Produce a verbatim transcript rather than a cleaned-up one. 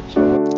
next.